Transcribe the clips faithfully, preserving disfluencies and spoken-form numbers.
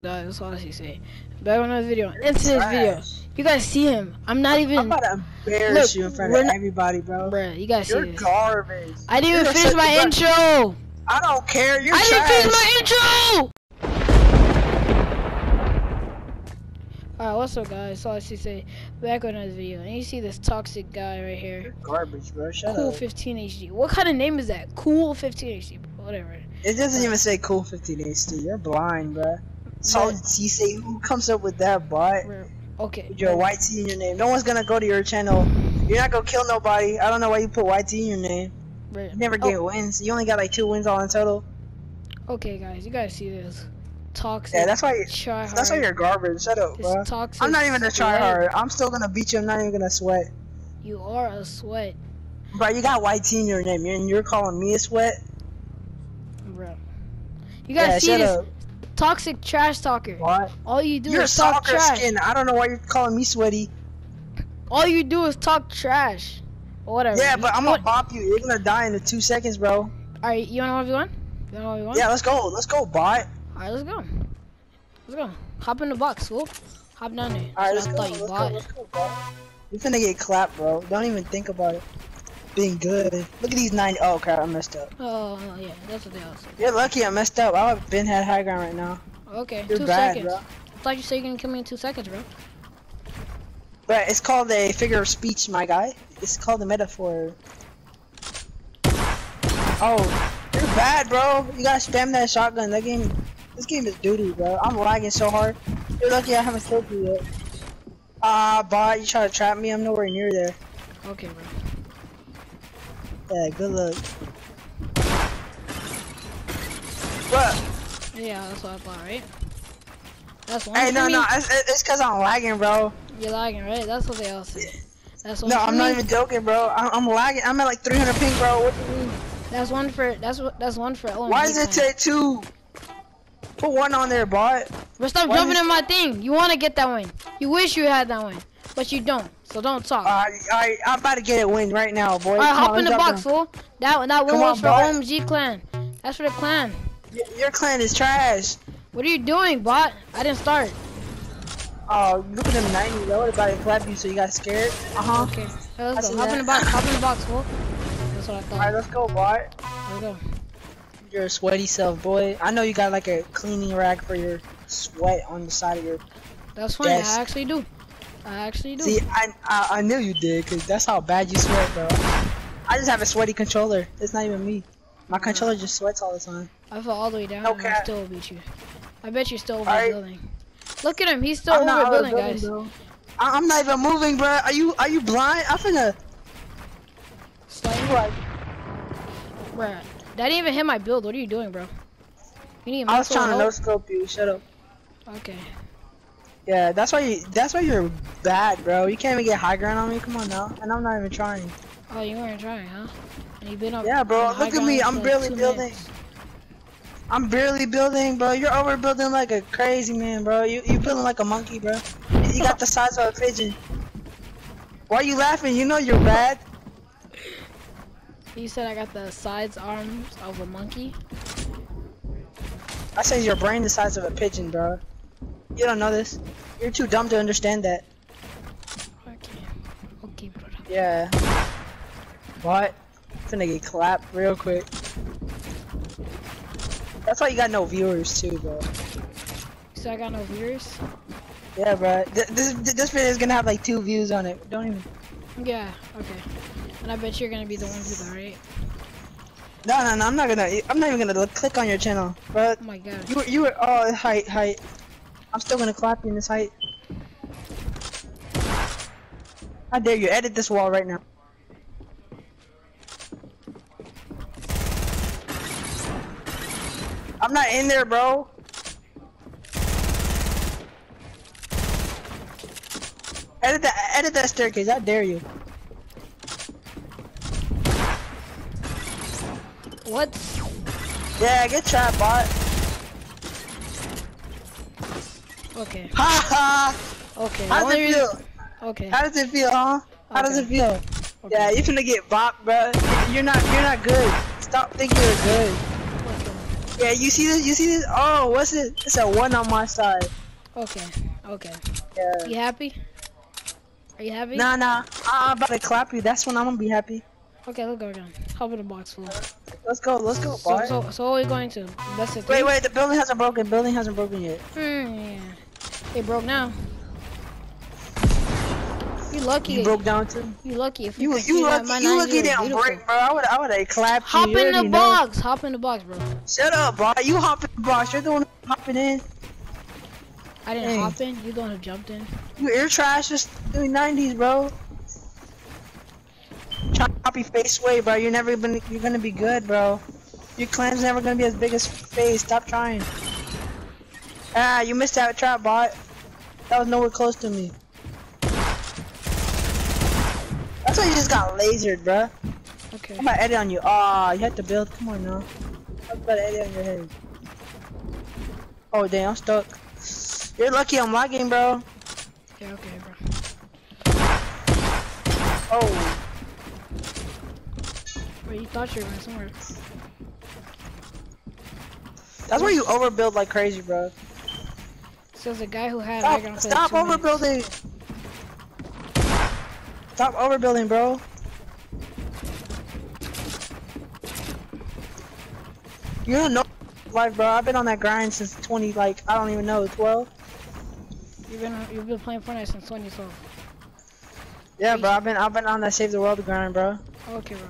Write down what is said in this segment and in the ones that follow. That's all she say. Back on another video. It's his video. You guys see him. I'm not even. I'm about to embarrass Look, you in front of everybody, bro. Bro, you guys see this. You're garbage. I didn't even finish my intro. I don't care. You're trash. I didn't finish my intro. Alright, what's up, guys? That's all she say. Back on another video. And you see this toxic guy right here. You're garbage, bro. Shut cool up. fifteen H D. What kind of name is that? Cool fifteen H D. Whatever. It doesn't even say cool fifteen H D. You're blind, bro. So you say who comes up with that bot? Okay. With your white T in your name. No one's gonna go to your channel. You're not gonna kill nobody. I don't know why you put Y T in your name. Right. You never get oh. wins. You only got like two wins all in total. Okay, guys, you guys see this toxic. Yeah, that's why. You, that's why you're garbage. Shut up, bro. Toxic I'm not even a try hard. I'm still gonna beat you. I'm not even gonna sweat. You are a sweat. Bro, you got Y T in your name, and you're calling me a sweat. Bro, you guys yeah, see shut this. Up. Toxic trash talker. What? All you do You're is talk trash. You're a soccer skin. I don't know why you're calling me sweaty. All you do is talk trash. Or whatever. Yeah, but I'm gonna bop you. You're gonna die in two seconds, bro. Alright, you wanna one v one? You wanna one v one? Yeah, let's go. Let's go, bot. Alright, let's go. Let's go. Hop in the box, fool. Hop down there. Alright, let's, let's, let's go, bot. You're gonna get clapped, bro. Don't even think about it. Being good. Look at these nine. Oh crap! I messed up. Oh yeah, that's what they all say. You're lucky I messed up. I would've been had high ground right now. Okay, You're two bad, seconds. Bro. I thought you said you can kill me in two seconds, bro. But it's called a figure of speech, my guy. It's called a metaphor. Oh, you're bad, bro. You gotta spam that shotgun. That game, this game is doo-doo, bro. I'm lagging so hard. You're lucky I haven't killed you yet. Ah, uh, bot, you try to trap me. I'm nowhere near there. Okay, bro. Yeah, good luck. What? Yeah, that's what I thought, right? That's one. Hey, no, me. no, it's, it's cause I'm lagging, bro. You're lagging, right? That's what they all say. That's one. No, I'm me. not even joking, bro. I'm, I'm lagging. I'm at like three hundred ping, bro. What do you mean? That's one for. That's what. That's one for. Why does it take two? Put one on there, bot. But stop Why jumping in my thing. You want to get that win. You wish you had that win, but you don't. So don't talk. Alright, right, I'm about to get it win right now, boy. Alright, hop on, in the box, fool. That that win was for O M G clan. That's for the clan. Y your clan is trash. What are you doing, bot? I didn't start. Oh, look at them ninety. That would about to clap you, so you got scared. Uh huh. Okay. Right, let's I go. Hop that. in the box. Hop in the box, fool. That's what I thought. Alright, let's go, bot. Let's go. You're a sweaty self, boy. I know you got like a cleaning rack for your sweat on the side of your. That's funny. Desk. I actually do. I actually do. See, I, I I knew you did, cause that's how bad you sweat, bro. I just have a sweaty controller. It's not even me. My controller just sweats all the time. I fell all the way down okay. and I still beat you. I bet you're still over right. building. Look at him, he's still I'm over building, guys. Bro. I I'm not even moving, bro. Are you Are you blind? I'm finna. Like, bro, that didn't even hit my build. What are you doing, bro? You need. I was trying to no scope you. Shut up. Okay. Yeah, that's why you. That's why you're bad, bro. You can't even get high ground on me. Come on now, and I'm not even trying. Oh, you weren't trying, huh? And you've been up. Yeah, bro. Look at me. I'm barely building. Minutes. I'm barely building, bro. You're overbuilding like a crazy man, bro. You you building like a monkey, bro. You got the size of a pigeon. Why are you laughing? You know you're bad. You said I got the size arms of a monkey. I said your brain the size of a pigeon, bro. You don't know this. You're too dumb to understand that. Okay. Okay, brother. Yeah. What? I'm gonna get clapped real quick. That's why you got no viewers too, bro. So I got no viewers? Yeah, bro. Th this this video is gonna have like two views on it. Don't even. Yeah. Okay. And I bet you're gonna be the one who's alright. No, no, no. I'm not gonna. I'm not even gonna look, click on your channel, bro. Oh my god. You were, you were. Oh, height, height. I'm still gonna clap you in this height. How dare you edit this wall right now? I'm not in there, bro. Edit that. Edit that staircase. How dare you? What? Yeah, get trapped, bot. Okay. Ha ha! Okay. How does it feel? Okay. How does it feel, huh? How okay. does it feel? Okay. Yeah, you're finna get bopped, bro. You're not, you're not good. Stop thinking you're good. Okay. Yeah, you see this? You see this? Oh, what's it? It's a one on my side. Okay, okay. Yeah. You happy? Are you happy? Nah, nah. I'm about to clap you. That's when I'm gonna be happy. Okay, let's go down. Hop in the box, fool. Let's go, let's go, boy. So, so, so what are we going to? That's it. Wait, wait, the building hasn't broken. Building hasn't broken yet. Hmm, yeah. It broke now. You lucky. You broke down too. You lucky if you. You, you lucky. You lucky down break, bro. I would. I would have clapped. Hop you. in you the box. Know. Hop in the box, bro. Shut up, bro. You hop in the box. You're the one hopping in. I didn't hey. hop in. You're the one who jumped in. You ear trash. Just doing nineties, bro. Choppy face way, bro. You're never been. You're gonna be good, bro. Your clan's never gonna be as big as face. Stop trying. Ah, you missed that trap, bot. That was nowhere close to me. That's why you just got lasered, bruh. Okay. I'm about to edit on you. Aw, oh, you had to build. Come on now. I'm about to edit on your head. Oh, damn, I'm stuck. You're lucky I'm lagging, bro. Yeah, okay, bro. Oh. Wait, you thought you were going somewhere. That's where you overbuild like crazy, bro. So there's a guy who had Stop, a stop overbuilding! Stop overbuilding, bro. You don't know life, bro. I've been on that grind since twenty, like I don't even know, twelve. You've been you've been playing Fortnite since twenty twelve. Yeah, bro. I've been I've been on that Save the World grind, bro. Okay, bro.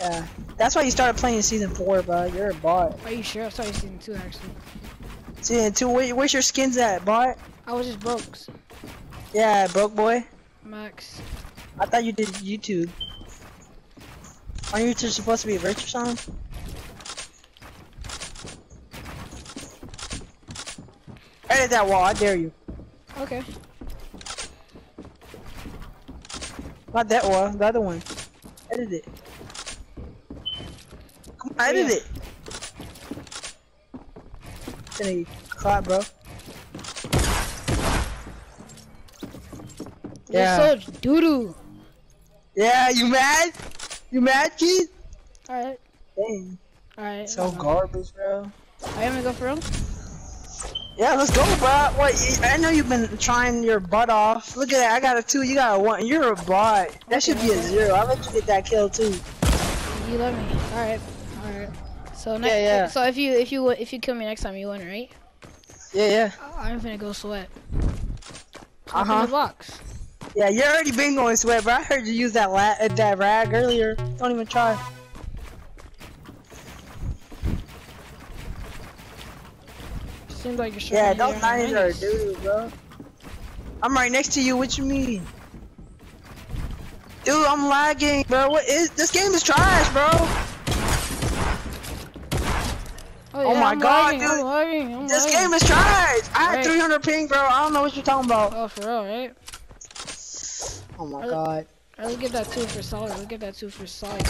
Yeah, that's why you started playing in season four, bro. You're a bot. Are you sure? I started season two actually. Season two. Where, where's your skins at, bot? I was just broke. Yeah, broke boy. Max. I thought you did YouTube. Aren't you two supposed to be rich or something? Edit that wall, I dare you. Okay. Not that wall, the other one. Edit it. Come on, edit yeah. it. It's gonna get caught, bro. Yeah. You're so doo-doo. Yeah, you mad? You mad, kid? Alright. Dang. Alright. So garbage, bro. Are you gonna go for real? Yeah, let's go, bro. What? I know you've been trying your butt off. Look at that. I got a two. You got a one. You're a bot. That okay, should be okay. a zero. I'll let you get that kill too. You love me. Alright. Alright. So next. Yeah, yeah. So if you if you if you kill me next time, you win, right? Yeah, yeah. I'm gonna go sweat. Uh huh. In the box. Yeah, you already been going sweat, but I heard you use that la that rag earlier. Don't even try. Seems like you're showing Yeah, those nines are dude, bro. I'm right next to you. What you mean, dude? I'm lagging, bro. What is this game? Is trash, bro. Oh, yeah, oh my I'm god, lagging, dude! I'm lagging, I'm this lagging. game is trash. I had three hundred ping, bro. I don't know what you're talking about. Oh, for real, right? Oh my I'll, god. I'll get that two for solid. We'll get that two for solid.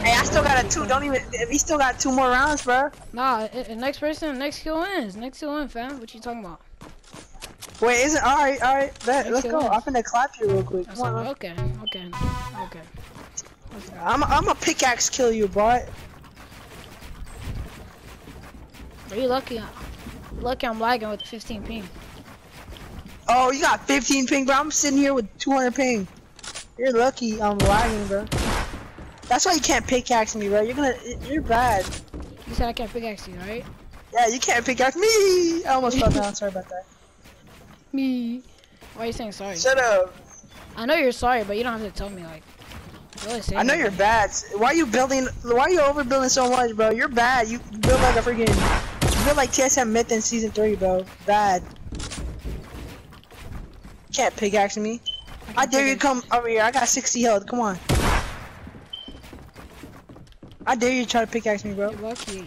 Hey, I still got a two. Don't even. We still got two more rounds, bro. Nah, it, it, next person, next kill wins. Next kill wins, fam. What you talking about? Wait, is it? Alright, alright. Let's go. Wins. I'm finna clap you real quick. Come on. Okay, okay, okay. I'm, I'm a pickaxe kill you, bot. Are you lucky? Lucky I'm lagging with fifteen ping. Oh, you got fifteen ping, bro. I'm sitting here with two hundred ping. You're lucky I'm lagging, bro. That's why you can't pickaxe me, bro. You're gonna, you're bad. You said I can't pickaxe you, right? Yeah, you can't pickaxe me. I almost fell down. Sorry about that. Me. Why are you saying sorry? Shut up. I know you're sorry, but you don't have to tell me. Like, really say I know you're bad. Why are you building? Why are you overbuilding so much, bro? You're bad. You build like a freaking, you build like T S M Myth in season three, bro. Bad. Can't pickaxe me. I, I dare you come over here. I got sixty health. Come on. I dare you try to pickaxe me, bro. You're lucky.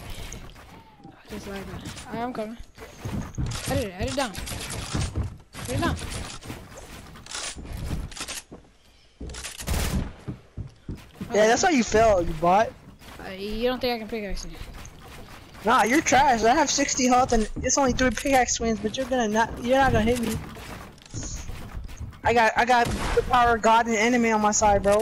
I just like that. Alright, I'm coming. Edit it. Edit it down. Edit it down. Yeah, right. That's why you failed, you bot. Uh, you don't think I can pickaxe you? Nah, you're trash. I have sixty health and it's only three pickaxe wins, but you're gonna not. You're not gonna hit me. I got, I got the power of God and enemy on my side, bro.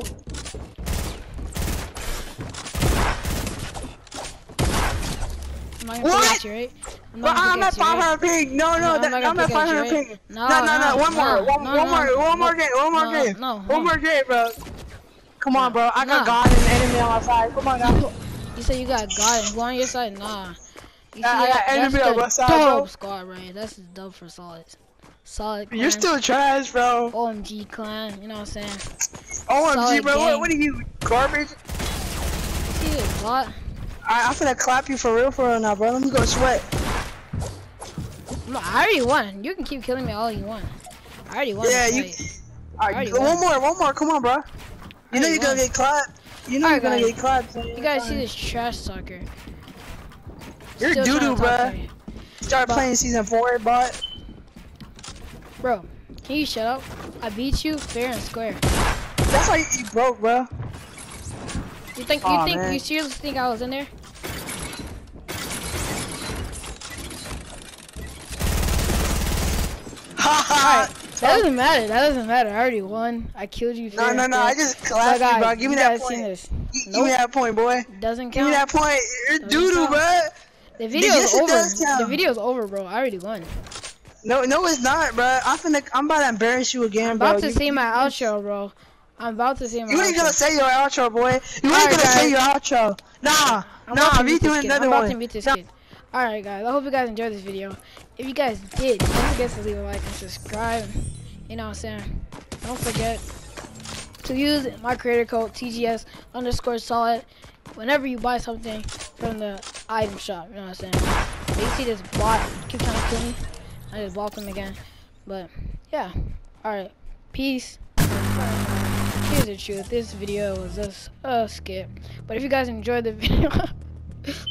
not gonna what? Play you, right? I'm not well, I'm at five hundred ping. No, no, no I'm at five hundred ping. No, no, no, one more, one more, one more game, one more game, one more game, bro. Come on, bro. I got God and an enemy on my side. Come on, now. You said you got God and who on your side? Nah. You nah, see, I got enemy on my side, bro. That's a dope squad, right? That's dope for solid. Solid clan. You're still trash, bro. O M G clan, you know what I'm saying? O M G, bro. What, what are you, garbage? You see a lot. Alright, I'm finna clap you for real for real now, bro. Let me go sweat. I already won. You can keep killing me all you want. I already won. Yeah, you. Alright, one more, one more. Come on, bro. You know you're gonna get clapped. You know you're gonna get clapped. You guys see this trash soccer. You're doo doo, bro. Start playing season four, bot. Bro, can you shut up? I beat you fair and square. That's why you broke, bro. You think, you think, you seriously think I was in there? Haha! That doesn't matter, that doesn't matter. I already won. I killed you fair. No, no, no, I just clapped you, bro. Give me that point. Give me that point, boy. Doesn't count. Give me that point. You're doodoo, bro. The video's over. The video's over, bro. I already won. No, no, it's not, bro. I'm finna, I'm about to embarrass you again, bro. I'm about to see my outro, bro. I'm about to say my You ain't outro. Gonna say your outro, boy. You ain't right, gonna guys. Say your outro. Nah, I'm nah, we doing another one. I'm about to meet this nah. kid. Alright, guys, I hope you guys enjoyed this video. If you guys did, don't forget to leave a like and subscribe. You know what I'm saying? Don't forget to use my creator code T G S underscore solid whenever you buy something from the item shop. You know what I'm saying? But you see this bot keep trying to kill me. I just blocked him again. But yeah. Alright. Peace. Here's the truth, this video was just a skip, but if you guys enjoyed the video look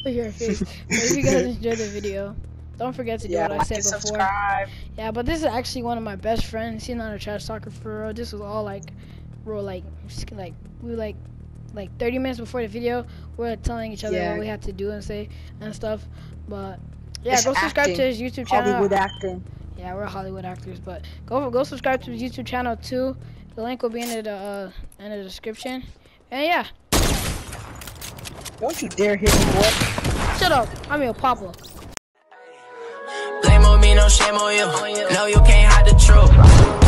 at your face. But if you guys enjoyed the video, don't forget to do yeah, what I said before subscribe. Yeah, but this is actually one of my best friends. He's not a trash soccer for real. This was all like real, like just, like we were like like thirty minutes before the video we were telling each other yeah. what we had to do and say and stuff. But yeah, it's go subscribe acting. to his YouTube channel. Hollywood acting. Yeah, we're Hollywood actors, but go go subscribe to his YouTube channel too. The link will be in the uh, in the description. And yeah. Don't you dare hit me, boy. Shut up. I'm your papa. Blame on me, no shame on you. No, you can't hide the truth.